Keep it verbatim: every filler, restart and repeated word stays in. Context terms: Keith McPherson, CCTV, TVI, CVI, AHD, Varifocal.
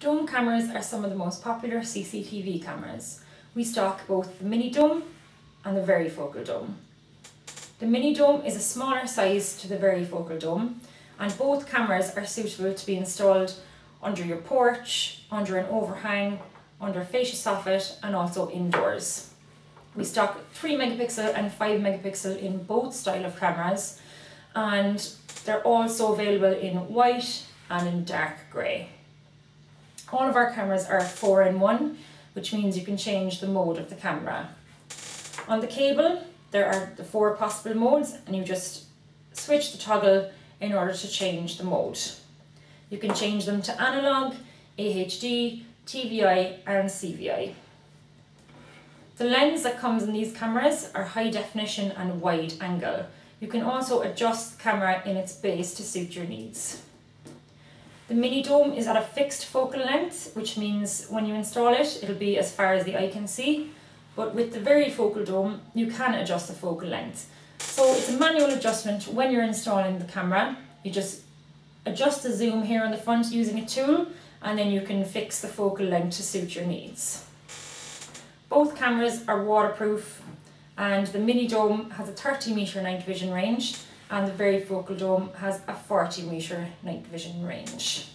Dome cameras are some of the most popular C C T V cameras. We stock both the mini dome and the varifocal dome. The mini dome is a smaller size to the varifocal dome, and both cameras are suitable to be installed under your porch, under an overhang, under a fascia soffit, and also indoors. We stock three megapixel and five megapixel in both style of cameras, and they're also available in white and in dark grey. All of our cameras are four in one, which means you can change the mode of the camera. On the cable, there are the four possible modes, and you just switch the toggle in order to change the mode. You can change them to analog, A H D, T V I and C V I. The lens that comes in these cameras are high definition and wide angle. You can also adjust the camera in its base to suit your needs. The mini dome is at a fixed focal length, which means when you install it, it'll be as far as the eye can see. But with the varifocal dome, you can adjust the focal length. So it's a manual adjustment when you're installing the camera. You just adjust the zoom here on the front using a tool, and then you can fix the focal length to suit your needs. Both cameras are waterproof, and the mini dome has a thirty meter night vision range, and the varifocal dome has a forty meter night vision range.